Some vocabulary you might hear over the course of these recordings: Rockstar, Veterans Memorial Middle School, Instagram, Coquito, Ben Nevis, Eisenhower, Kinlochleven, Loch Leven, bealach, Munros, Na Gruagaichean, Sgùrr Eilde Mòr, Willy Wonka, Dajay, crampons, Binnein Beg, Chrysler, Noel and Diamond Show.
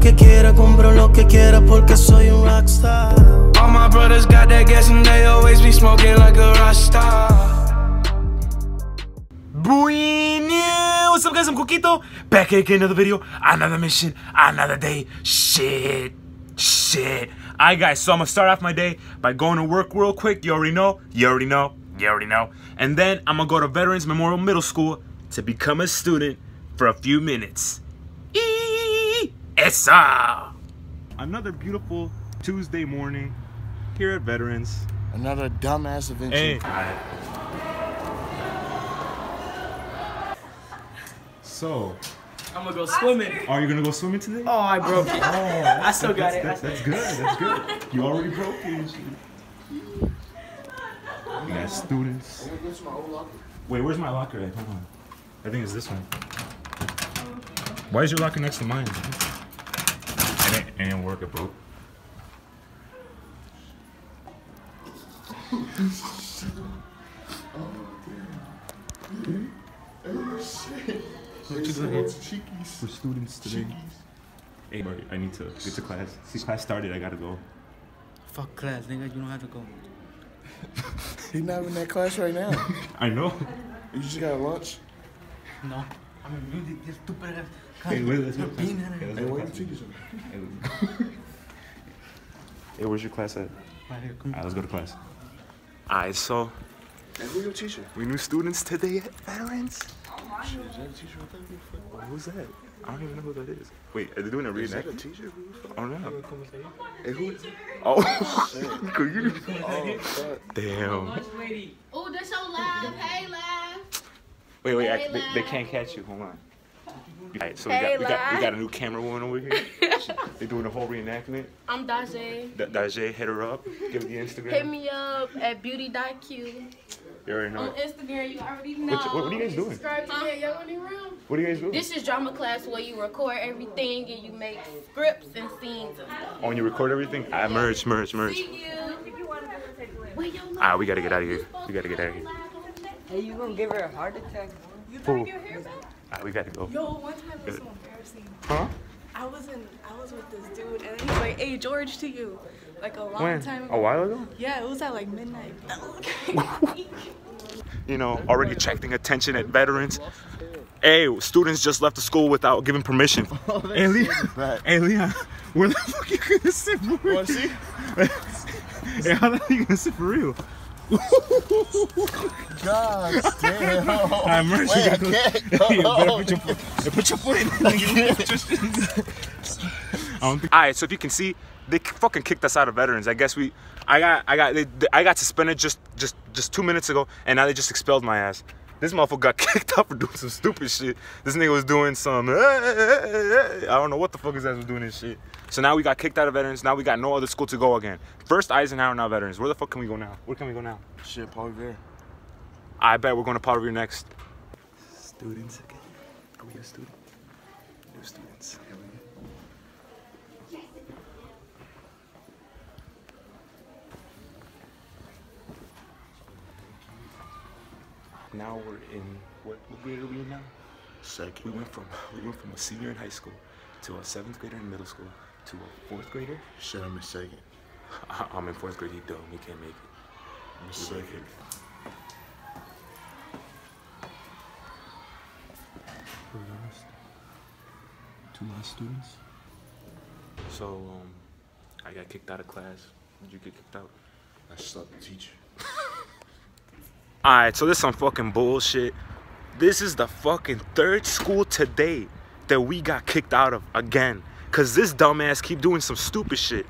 que quiera, compro lo que quiera porque soy un rockstar. All my brothers got that gas and they always be smoking like a rockstar. Buenas, what's up guys, I'm Coquito, back here again, another video, another mission, another day, shit. Alright guys, so I'm gonna start off my day by going to work real quick, you already know. And then I'm gonna go to Veterans Memorial Middle School to become a student for a few minutes. Esa! Another beautiful Tuesday morning here at Veterans. Another dumbass adventure. Hey. So, I'm gonna go swimming. Are you gonna go swimming today? Oh, I broke it. Oh, I still got it. That's good. That's good. You already broke it. You got students. Wait, where's my locker at? Hold on. I think it's this one. Why is your locker next to mine? It didn't work. It broke. For students today. Hey, I need to get to class. See, class started. I gotta go. Fuck class, nigga. You don't have to go. He's not in that class right now. I know. You just got lunch? No. I mean, you stupid. Hey, where's your class at? Right here. Come on. All right, let's go to class. All right, so. Hey, who's your teacher? We new students today at Veterans. Shit, is that a teacher? Who's that? I don't even know who that is. Wait, are they doing a reenact? Is that a teacher? Oh no. Hey, who? Oh, shit. Oh, damn. Oh, they're so live. Hey, live. Wait, hey, they can't catch you. Hold on. Alright, so hey, we got a new camera woman over here. They're doing a whole reenactment. I'm Dajay. Dajay, hit her up. Give her the Instagram. Hit me up at beauty.q. You already know. On Instagram, you already know. What are you guys doing? Subscribe to the Yellow Room. What are you guys doing? This is drama class where you record everything and you make scripts and scenes. Oh, and you record everything? Yeah. Merge. See you. Alright, we gotta get out of here. Hey, you gonna give her a heart attack? You throw your hair back? Alright, we gotta go. Yo, one time it was so embarrassing. Huh? I was with this dude and then he's like, hey, George to you. Like a long time ago. A while ago? Yeah, it was at like midnight. You know, already attracting attention at Veterans. Hey, students just left the school without giving permission. Oh, hey Leon, where the fuck you gonna sit for real? Hey, how the hell are you gonna sit for real? God damn. I merged you. Put your foot in. Alright, so if you can see, they fucking kicked us out of Veterans. I guess I got suspended just 2 minutes ago, and now they just expelled my ass. This motherfucker got kicked out for doing some stupid shit. This nigga was doing some, I don't know what the fuck his ass was doing this shit. So now we got kicked out of Veterans. Now we got no other school to go again. First Eisenhower, now Veterans. Where the fuck can we go now? Where can we go now? Shit, Paul Revere. I bet we're going to Paul Revere next. Students again. Are we a student? New students. Here we go. Now we're in, what grade are we in now? Second. We went from a senior in high school to a 7th grader in middle school to a 4th grader. Shit, I'm in second. I'm in 4th grade, you dumb. We can't make it. I'm in second. We lost 2 last students. So, I got kicked out of class. Did you get kicked out? I slapped the teacher. Alright, so this is some fucking bullshit. This is the fucking 3rd school today that we got kicked out of again. Cause this dumbass keep doing some stupid shit.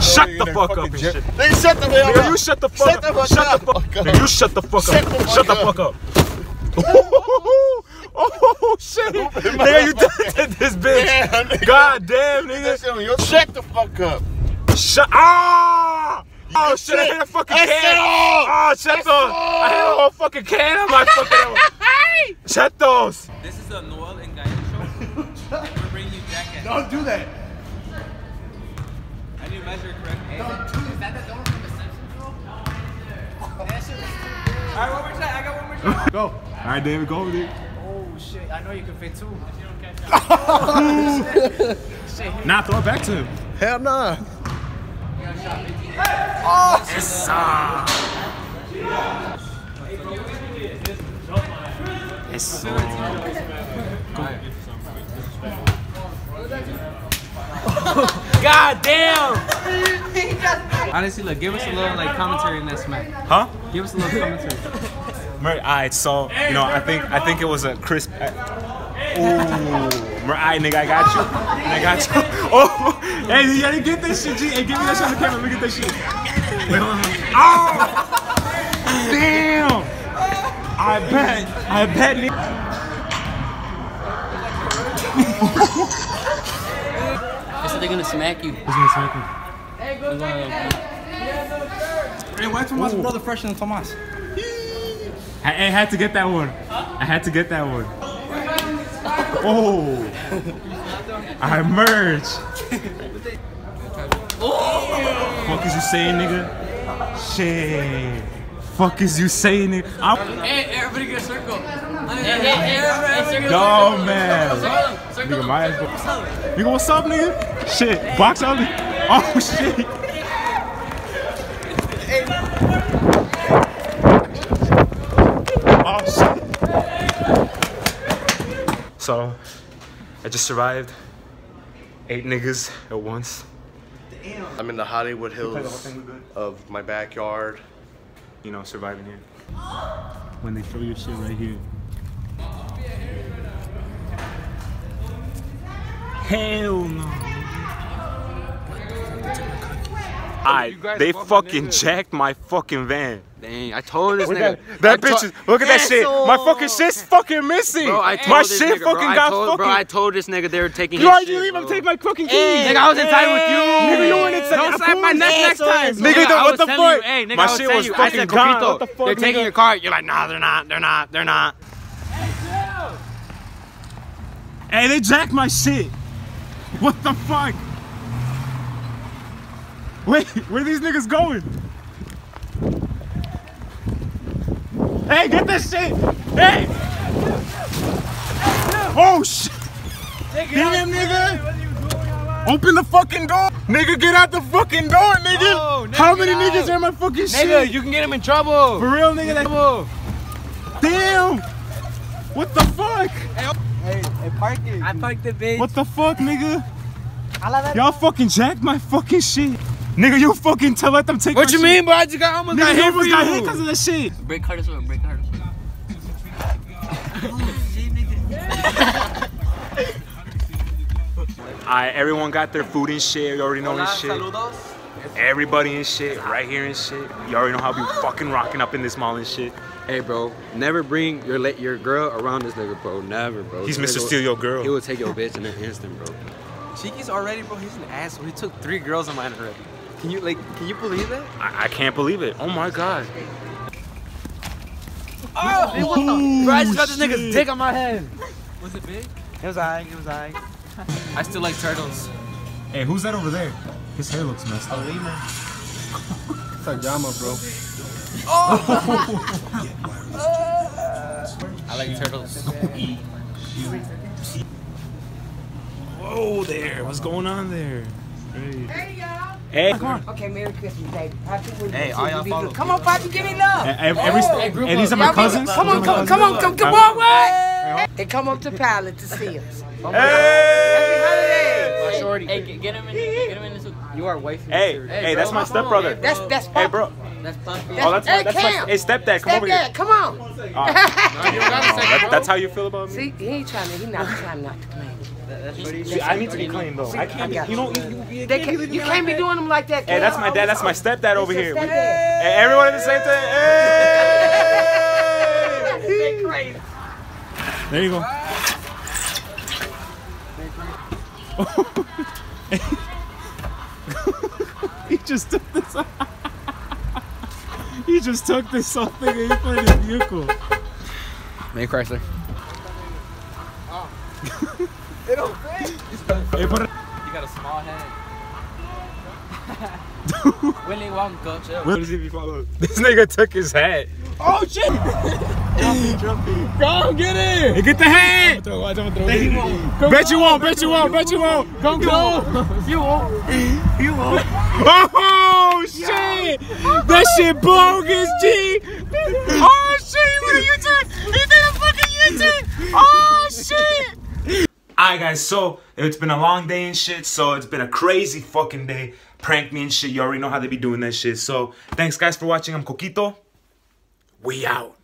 Shut the fuck up and shit. Shut the fuck up. You shut the fuck up. Shut the fuck up. You shut the fuck up. Shut the fuck up. Oh shit. Nigga, you did this bitch. God damn, nigga. Shut the fuck up. Shut up. Oh shit, I hit a fucking can! Oh, shut those! I hit a whole fucking can on my fucking... Shut those! This is the Noel and Diamond Show. We're bringing you jackets. Don't do that! I need to measure correctly. Don't do that! Is that the door from the Simpsons? No, that shit was too good. Alright, one more shot. I got one more shot. Go! Alright, David, go over there. shit. I know you can fit two. If you don't catch that. Shit. Nah, throw it back to him. Hell nah. Oh, yes, yes. God damn! Honestly, look, give us a little like commentary in that smack. Huh? Give us a little commentary. Alright, so you know, I think it was a crisp. Ooh. Alright, nigga, I got you. I got you. Oh, hey, you gotta get this shit, G. Hey, give me that shit on the camera. Let me get that shit. Wait, hold on. Oh! Damn! I bet, nigga. So they're gonna smack you. Who's gonna smack me? Hey, go back. Hey, why Tomas, brother, fresh than Tomas? I had to get that one. I had to get that one. Oh, I merge. Oh, fuck is you saying, nigga? Shit. Fuck is you saying, nigga? Hey, everybody get a circle. Hey, dog, man. Circle. Nigga, my ass. Nigga, what's up, nigga? Shit, hey. Box out. Oh, shit. So, I just survived 8 niggas at once. Damn. I'm in the Hollywood Hills of my backyard. You know, surviving here. When they throw your shit right here. Hell no. Alright, they fucking jacked my fucking van. Dang, I told this nigga. That bitch is, look at that shit. My fucking shit's fucking missing. Bro, my shit fucking got fucking. Bro, I told this nigga they were taking his shit. You leave him take my fucking keys. Nigga, I was inside with you. Nigga, you weren't inside. Don't slap my neck next time. Nigga, what the fuck? My shit was fucking gone. What the fuck? They're taking your car. You're like, nah, they're not. They're not. They're not. Hey, they jacked my shit. What the fuck? Wait, where are these niggas going? Hey, get this shit! Hey! Oh shit! Damn, nigga! Open the fucking door! Nigga, get out the fucking door, nigga! Oh, nigga, how many niggas are in my fucking shit? Nigga, you can get him in trouble! For real, nigga, that. Damn! What the fuck? Hey, park it. I parked the bitch. What the fuck, nigga? Y'all fucking jacked my fucking shit. Nigga, you fucking let them take my shit. What you mean, bro? I just got almost got hit for you. Nigga, almost got hit because of that shit. Break hard as well, break hard as well. Alright, everyone got their food and shit. You already know and shit. Saludos. Everybody and shit, right here and shit. You already know how we fucking rocking up in this mall and shit. Hey, bro, never bring your girl around this nigga, bro. Never, bro. He's Mr. Steal Your Girl. He will take your bitch in an instant, bro. Cheeky's already, bro. He's an asshole. He took 3 girls of mine already. Can you believe it? I can't believe it. Oh my god. Oh, hey, what the? Bro, I just got this nigga's dick on my head. Was it big? It was aight. It was aight. I still like turtles. Hey, who's that over there? His hair looks messed up. A lemur. It's a drama, bro. Oh! I like turtles. Whoa there. What's going on there? Hey, y'all. Hey, come on. Okay, Merry Christmas, baby. Hey, all y'all follow. Come on, Papi, give me love. Hey, these are my cousins. Come on, what? They come up to Pallet to see us. Hey! Happy holidays! Hey, get him in. You are wifey. Hey, that's my stepbrother. That's Papi. Hey, bro. That's Papi. Oh, that's my stepdad. Come over here. Come on. That's how you feel about me? See, he not trying to claim. I need to be clean though. I can't. You can't be doing them like that. Hey, that's my dad. That's my stepdad over here. Hey, everyone in the same thing. Hey! There you go. He just took this off. He just took this off. Nigga, he played his vehicle. Man, Chrysler. It don't fit. Hey, you got a small head. Willy Wonka. What does he be following? This nigga took his hat. Oh shit! Drop it. Go get it. Hey, get the hand. Bet you won't. Come close. You won't. Oh, shit. That shit bogus, G. Oh, shit. He did a fucking U-turn. Oh, shit. Alright, guys. So, it's been a long day and shit. So, it's been a crazy fucking day. Prank me and shit. You already know how they be doing that shit. So, thanks, guys, for watching. I'm Coquito. We out.